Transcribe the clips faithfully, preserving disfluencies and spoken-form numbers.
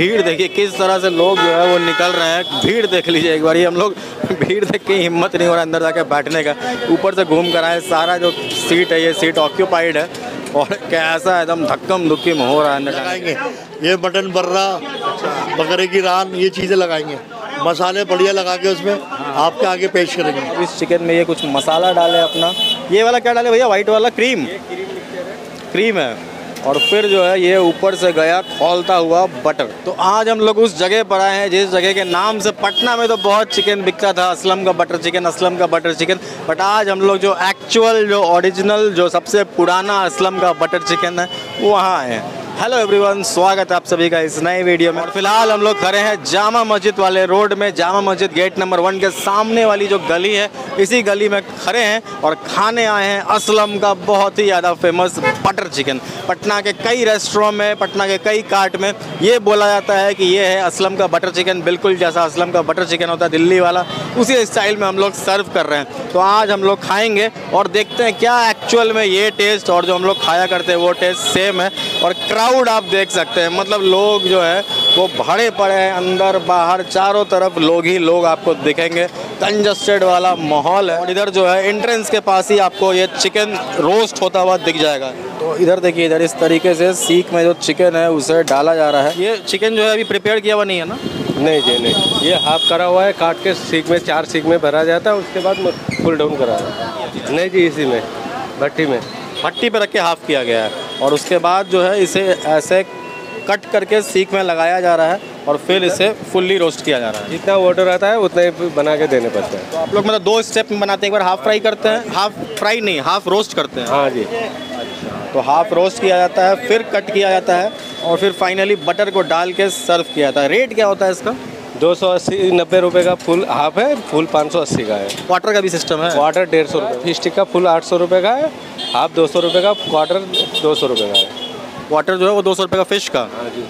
भीड़ देखिए किस तरह से लोग जो है वो निकल रहे हैं। भीड़ देख लीजिए एक बार, ये हम लोग भीड़ देख के हिम्मत नहीं हो रहा अंदर जाके बैठने का। ऊपर से घूम कर आए, सारा जो सीट है ये सीट ऑक्यूपाइड है और कैसा एकदम धक्कम धुक्की में हो रहा है। लगाएंगे ये मटन बर्रा, बकरे की रान, ये चीज़ें लगाएंगे, मसाले बढ़िया लगा के उसमें आपके आगे पेश करेंगे। इस चिकन में ये कुछ मसाला डाले अपना, ये वाला क्या डाले भैया, वाइट वाला क्रीम क्रीम है, और फिर जो है ये ऊपर से गया खौलता हुआ बटर। तो आज हम लोग उस जगह पर आए हैं जिस जगह के नाम से पटना में तो बहुत चिकन बिकता था, असलम का बटर चिकन, असलम का बटर चिकन। बट आज हम लोग जो एक्चुअल जो ओरिजिनल जो सबसे पुराना असलम का बटर चिकन है वहाँ आए हैं। हेलो एवरीवन, स्वागत है आप सभी का इस नए वीडियो में। और फिलहाल हम लोग खड़े हैं जामा मस्जिद वाले रोड में, Jama Masjid gate number one के सामने वाली जो गली है इसी गली में खड़े हैं और खाने आए हैं असलम का बहुत ही ज़्यादा फेमस बटर चिकन। पटना के कई रेस्टोरों में, पटना के कई कार्ट में ये बोला जाता है कि ये है असलम का बटर चिकन, बिल्कुल जैसा असलम का बटर चिकन होता है दिल्ली वाला उसी स्टाइल में हम लोग सर्व कर रहे हैं। तो आज हम लोग खाएँगे और देखते हैं क्या एक्चुअल में ये टेस्ट और जो हम लोग खाया करते हैं वो टेस्ट सेम है। और क्राउड आप देख सकते हैं, मतलब लोग जो है वो भरे पड़े हैं, अंदर बाहर चारों तरफ लोग ही लोग आपको दिखेंगे, कंजस्टेड वाला माहौल है। और इधर जो है एंट्रेंस के पास ही आपको ये चिकन रोस्ट होता हुआ दिख जाएगा। तो इधर देखिए, इधर इस तरीके से सीख में जो चिकन है उसे डाला जा रहा है। ये चिकन जो है अभी प्रिपेयर किया हुआ नहीं है ना? नहीं जी नहीं, ये हाफ करा हुआ है, काट के सीख में चार सीख में भरा जाता है, उसके बाद फुल डाउन करा है। नहीं जी, इसी में भट्टी में भट्टी पर रख के हाफ किया गया है और उसके बाद जो है इसे ऐसे कट करके सीख में लगाया जा रहा है और फिर इसे फुल्ली रोस्ट किया जा रहा है। जितना ऑर्डर आता है उतना ही बना के देने पड़ता है। तो आप लोग मतलब दो स्टेप में बनाते हैं, एक बार हाफ फ्राई करते हैं, हाफ फ्राई नहीं हाफ रोस्ट करते हैं। हाँ जी, तो हाफ रोस्ट किया जाता है, फिर कट किया जाता है और फिर फाइनली बटर को डाल के सर्व किया जाता है। रेट क्या होता है इसका? दो सौ अस्सी नब्बे रुपये का फुल हाफ है, फुल पाँच सौ अस्सी का है। क्वार्टर का भी सिस्टम है, क्वार्टर डेढ़ सौ रुपये, फिश टिक्का फुल आठ सौ रुपये का है, हाफ दो सौ रुपये का, क्वार्टर दो सौ रुपये का है। क्वार्टर जो है वो दो सौ रुपये का फिश का। हाँ जी।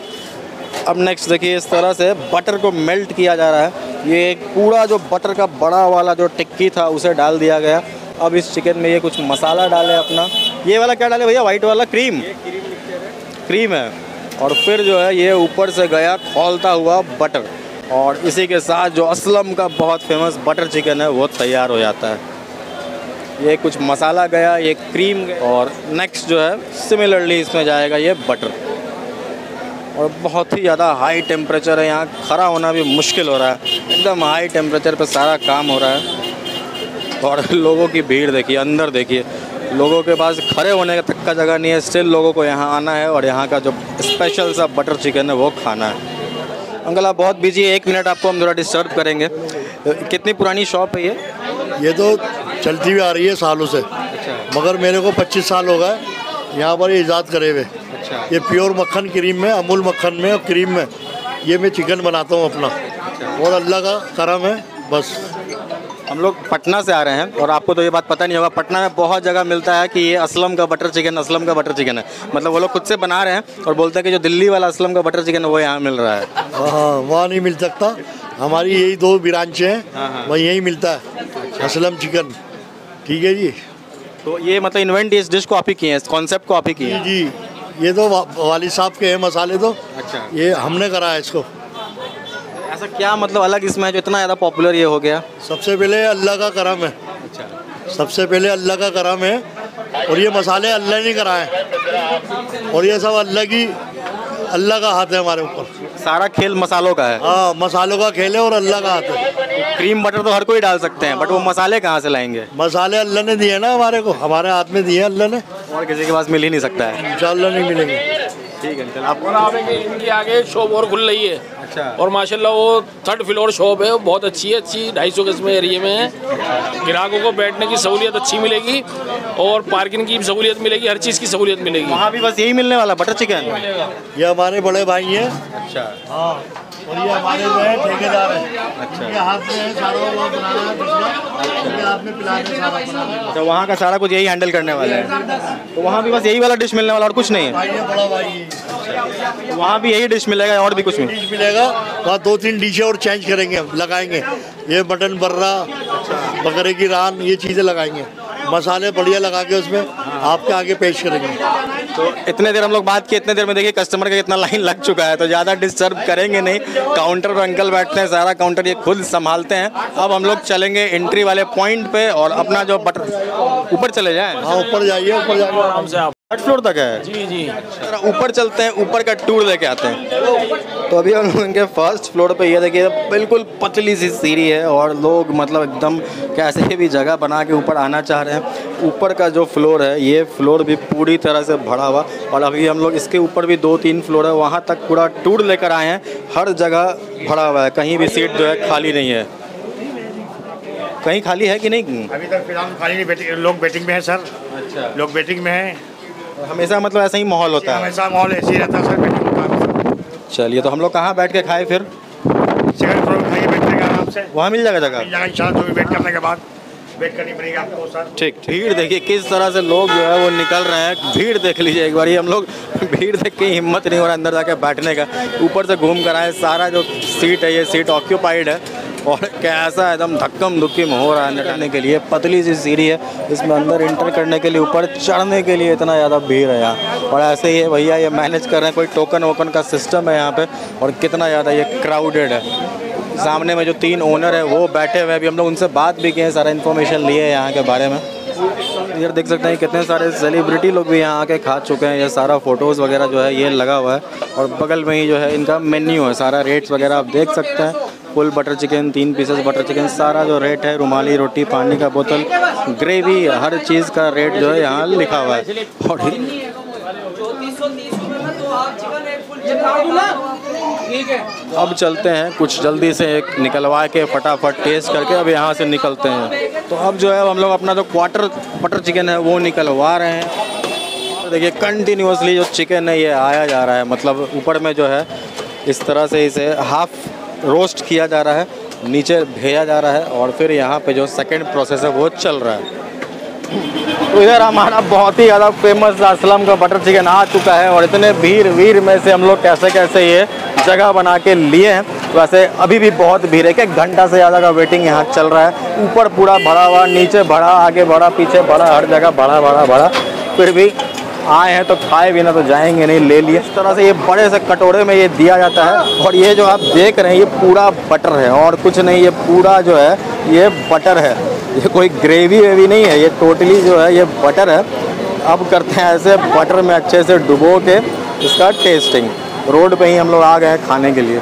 अब नेक्स्ट देखिए, इस तरह से बटर को मेल्ट किया जा रहा है, ये पूरा जो बटर का बड़ा वाला जो टिक्की था उसे डाल दिया गया। अब इस चिकन में ये कुछ मसाला डाले अपना, ये वाला क्या डाले भैया, वाइट वाला क्रीम क्रीम है, और फिर जो है ये ऊपर से गया खौलता हुआ बटर। और इसी के साथ जो असलम का बहुत फेमस बटर चिकन है वो तैयार हो जाता है। ये कुछ मसाला गया, ये क्रीम गया और नेक्स्ट जो है सिमिलरली इसमें जाएगा ये बटर। और बहुत ही ज़्यादा हाई टेम्परेचर है, यहाँ खड़ा होना भी मुश्किल हो रहा है, एकदम हाई टेम्परेचर पर सारा काम हो रहा है। और लोगों की भीड़ देखिए, अंदर देखिए, लोगों के पास खड़े होने का तक का जगह नहीं है, स्टिल लोगों को यहाँ आना है और यहाँ का जो स्पेशल सा बटर चिकन है वो खाना है। अंकल आप बहुत बिजी है, एक मिनट आपको हम थोड़ा डिस्टर्ब करेंगे। कितनी पुरानी शॉप है ये? ये तो चलती हुई आ रही है सालों से। अच्छा। मगर मेरे को पच्चीस साल हो गए यहाँ पर ये ईजाद करे हुए। अच्छा। ये प्योर मक्खन क्रीम में, अमूल मक्खन में और क्रीम में ये मैं चिकन बनाता हूँ अपना। अच्छा। और अल्लाह का करम है। बस हम लोग पटना से आ रहे हैं और आपको तो ये बात पता नहीं होगा, पटना में बहुत जगह मिलता है कि ये असलम का बटर चिकन, असलम का बटर चिकन है, मतलब वो लोग खुद से बना रहे हैं और बोलते हैं कि जो दिल्ली वाला असलम का बटर चिकन है वो यहाँ मिल रहा है। हाँ, वहाँ नहीं मिल सकता। हमारी यही दो ब्रांचें हैं, वही यही मिलता है असलम चिकन। ठीक है जी। तो ये मतलब इन्वेंट इस डिश को आप ही किए हैं, इस कॉन्सेप्ट को आप ही किए हैं? जी, ये तो वा, वालिद साहब के हैं मसाले तो। अच्छा। ये हमने करा है इसको। ऐसा क्या मतलब अलग इसमें है जो इतना ज़्यादा पॉपुलर ये हो गया? सबसे पहले अल्लाह का करम है। अच्छा। सबसे पहले अल्लाह का करम है और ये मसाले अल्लाह ने कराए और ये सब अल्लाह की अल्लाह का हाथ है हमारे ऊपर। सारा खेल मसालों का है। हाँ, मसालों का खेल है और अल्लाह का हाथ है। क्रीम बटर तो हर कोई डाल सकते हैं, बट वो मसाले कहाँ से लाएंगे? मसाले अल्लाह ने दिए ना हमारे को, हमारे हाथ में दिए अल्लाह ने, और किसी के पास मिल ही नहीं सकता है। इंशाल्लाह नहीं मिलेंगे। ठीक है अंकल, आप बोला कि इनकी आगे शॉप और खुल रही है। अच्छा। और माशाल्लाह वो थर्ड फ्लोर शॉप है, वो बहुत अच्छी है, अच्छी ढाई सौ गज में एरिए में है, ग्राहकों को बैठने की सहूलियत अच्छी मिलेगी और पार्किंग की सहूलियत मिलेगी, हर चीज़ की सहूलियत मिलेगी। वहाँ भी बस यही मिलने वाला बटर चिकन? ये हमारे बड़े भाई हैं। अच्छा। हाँ, और ये हमारे जो है ठेकेदार है। अच्छा। ये हाथ में है सारा, वो बनाना है हाथ में, पिलाने सारा बनाना। तो वहाँ का सारा कुछ यही हैंडल करने वाला है, तो वहाँ भी बस यही वाला डिश मिलने वाला और कुछ नहीं है? बड़ा भाई। अच्छा। वहाँ भी यही डिश मिलेगा और भी कुछ डिश मिलेगा वहाँ? दो तीन डिशें और चेंज करेंगे हम, लगाएंगे ये मटन बर्रा, बकरे की रान, ये चीज़ें लगाएंगे, मसाले बढ़िया लगा के उसमें आपके आगे पेश करेंगे। तो इतने देर हम लोग बात किए, इतने देर में देखिए कस्टमर का कितना लाइन लग चुका है, तो ज़्यादा डिस्टर्ब करेंगे नहीं। काउंटर पर अंकल बैठते हैं, सारा काउंटर ये खुद संभालते हैं। अब हम लोग चलेंगे एंट्री वाले पॉइंट पे और अपना जो बटर ऊपर चले जाएँ। हाँ ऊपर जाइए, ऊपर जाइए आराम से, आप थर्ड फ्लोर तक है। जी जी ऊपर चलते हैं, ऊपर का टूर लेके आते हैं। तो अभी हम लोग इनके फर्स्ट फ्लोर पे ये देखिए बिल्कुल पतली सी सीढ़ी है और लोग मतलब एकदम कैसे भी जगह बना के ऊपर आना चाह रहे हैं। ऊपर का जो फ्लोर है ये फ्लोर भी पूरी तरह से भरा हुआ और अभी हम लोग इसके ऊपर भी दो तीन फ्लोर है, वहाँ तक पूरा टूर लेकर आए हैं। हर जगह भरा हुआ है, कहीं भी सीट जो है खाली नहीं है। कहीं खाली है कि नहीं? अभी तक फिलहाल खाली नहीं, लोग वेटिंग में है सर। अच्छा, लोग वेटिंग में है। हमेशा मतलब ऐसा ही माहौल होता है? हमेशा माहौल ऐसे ही रहता है सर। चलिए, तो हम लोग कहाँ बैठ के खाएं फिर? सेकंड फ्लोर खाइए, बैठेगा आराम से, वहाँ मिल जाएगा जगह इंशाल्लाह। तो वेट करने के बाद वेट करनी पड़ेगी आपको सर। ठीक, भीड़ देखिए किस तरह से लोग जो है वो निकल रहे हैं। भीड़ देख लीजिए एक बार। ये हम लोग भीड़ देख के हिम्मत नहीं हो रहा अंदर जाके बैठने का। ऊपर से घूम कर आए, सारा जो सीट है ये सीट ऑक्यूपाइड है और कैसा एकदम धक्कम धुक्कम हो रहा है। अंदर करने के लिए पतली सी सीढ़ी है, इसमें अंदर इंटर करने के लिए, ऊपर चढ़ने के लिए इतना ज़्यादा भीड़ है यहाँ। और ऐसे ही भैया ये मैनेज कर रहे हैं, कोई टोकन वोकन का सिस्टम है यहाँ पे। और कितना ज़्यादा ये क्राउडेड है। सामने में जो तीन ओनर है वो बैठे हुए हैं, अभी हम लोग उनसे बात भी किए हैं, सारा इन्फॉर्मेशन लिए है यहाँ के बारे में। इधर देख सकते हैं कितने सारे सेलिब्रिटी लोग भी यहाँ आके खा चुके हैं। ये सारा फ़ोटोज़ वगैरह जो है ये लगा हुआ है और बगल में ही जो है इनका मेन्यू है, सारा रेट्स वगैरह आप देख सकते हैं। फुल बटर चिकन, तीन पीसेस बटर चिकन, सारा जो रेट है, रुमाली रोटी, पानी का बोतल, ग्रेवी, हर चीज़ का रेट जो है यहाँ लिखा हुआ है। और अब चलते हैं कुछ जल्दी से एक निकलवा के फटाफट टेस्ट करके अब यहाँ से निकलते हैं। तो अब जो है हम लोग अपना जो क्वार्टर बटर चिकन है वो निकलवा रहे हैं। तो देखिए कंटिन्यूसली जो चिकन है ये आया जा रहा है, मतलब ऊपर में जो है इस तरह से इसे हाफ रोस्ट किया जा रहा है, नीचे भेजा जा रहा है और फिर यहाँ पे जो सेकंड प्रोसेस है वो चल रहा है। तो इधर हमारा बहुत ही ज़्यादा फेमस असलम का बटर चिकन आ चुका है और इतने भीड़ भीड़ में से हम लोग कैसे कैसे ये जगह बना के लिए हैं। वैसे अभी भी बहुत भीड़ है, एक घंटा से ज़्यादा का वेटिंग यहाँ चल रहा है। ऊपर पूरा भरा हुआ, नीचे भरा, आगे भरा, पीछे भरा, हर जगह भरा भरा भरा। फिर भी आए हैं तो खाए भी ना तो जाएंगे नहीं, ले लिए। इस तरह से ये बड़े से कटोरे में ये दिया जाता है और ये जो आप देख रहे हैं ये पूरा बटर है और कुछ नहीं, ये पूरा जो है ये बटर है, ये कोई ग्रेवी में भी नहीं है, ये टोटली जो है ये बटर है। अब करते हैं ऐसे बटर में अच्छे से डुबो के इसका टेस्टिंग। रोड पे ही हम लोग आ गए हैं खाने के लिए।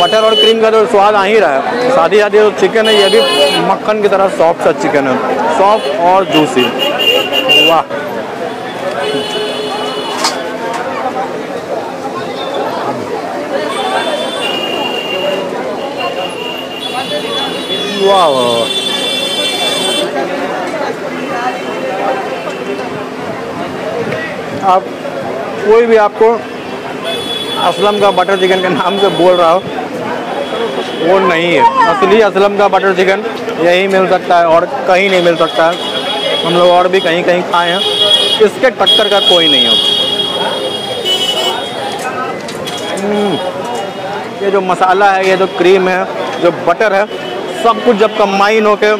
बटर और क्रीम का जो स्वाद आ ही रहा है। साथ ही साथ जो चिकन है ये भी मक्खन की तरह सॉफ्ट सा चिकन है, सॉफ्ट और जूसी। वाह, वाह वाह। आप कोई भी आपको असलम का बटर चिकन के नाम से बोल रहा हो वो नहीं है। असली असलम का बटर चिकन यही मिल सकता है और कहीं नहीं मिल सकता है। हम लोग और भी कहीं कहीं खाए हैं, इसके टक्कर का कोई नहीं है। ये जो मसाला है, ये जो क्रीम है, जो बटर है, सब कुछ जब कंबाइन होके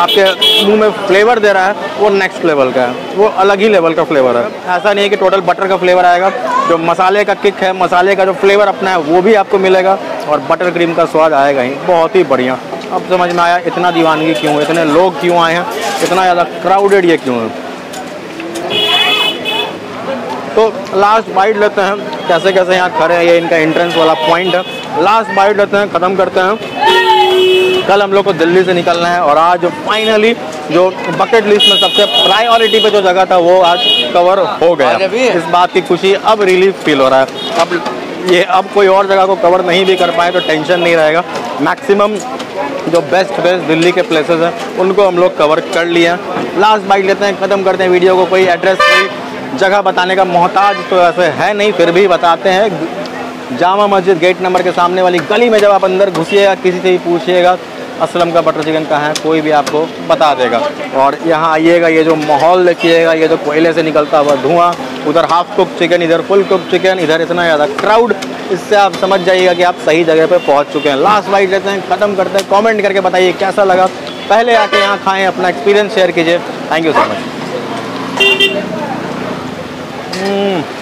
आपके मुंह में फ्लेवर दे रहा है वो नेक्स्ट लेवल का है, वो अलग ही लेवल का फ्लेवर है। ऐसा नहीं है कि टोटल बटर का फ्लेवर आएगा, जो मसाले का किक है, मसाले का जो फ्लेवर अपना है वो भी आपको मिलेगा और बटर क्रीम का स्वाद आएगा ही। बहुत ही बढ़िया। अब समझ में आया इतना दीवानगी क्यों है, इतने लोग क्यों आए हैं, इतना ज़्यादा क्राउडेड ये क्यों है। तो लास्ट बाइट लेते हैं, कैसे कैसे यहाँ खड़े हैं, ये इनका एंट्रेंस वाला पॉइंट है। लास्ट बाइट लेते हैं, ख़त्म करते हैं। कल हम लोग को दिल्ली से निकलना है और आज फाइनली जो बकेट लिस्ट में सबसे प्रायोरिटी पे जो जगह था वो आज कवर हो गया। इस बात की खुशी, अब रिलीफ फील हो रहा है। अब ये अब कोई और जगह को कवर नहीं भी कर पाए तो टेंशन नहीं रहेगा। मैक्सिमम जो बेस्ट बेस्ट दिल्ली के प्लेसेस हैं उनको हम लोग कवर कर लिए हैं। लास्ट बाइट लेते हैं, ख़त्म करते हैं वीडियो को। कोई एड्रेस, कोई जगह बताने का मोहताज तो ऐसे है नहीं, फिर भी बताते हैं। जामा मस्जिद गेट नंबर के सामने वाली गली में जब आप अंदर घुसिएगा, किसी से भी पूछिएगा असलम का बटर चिकन कहाँ है, कोई भी आपको बता देगा। और यहाँ आइएगा, ये जो माहौल देखिएगा, ये जो कोयले से निकलता हुआ धुआं, उधर हाफ कुक चिकन, इधर फुल कुक चिकन, इधर इतना ज़्यादा क्राउड, इससे आप समझ जाइएगा कि आप सही जगह पे पहुँच चुके हैं। लास्ट बाइट लेते हैं, ख़त्म करते हैं। कॉमेंट करके बताइए कैसा लगा, पहले आके यहाँ खाएँ, अपना एक्सपीरियंस शेयर कीजिए। Thank you so much.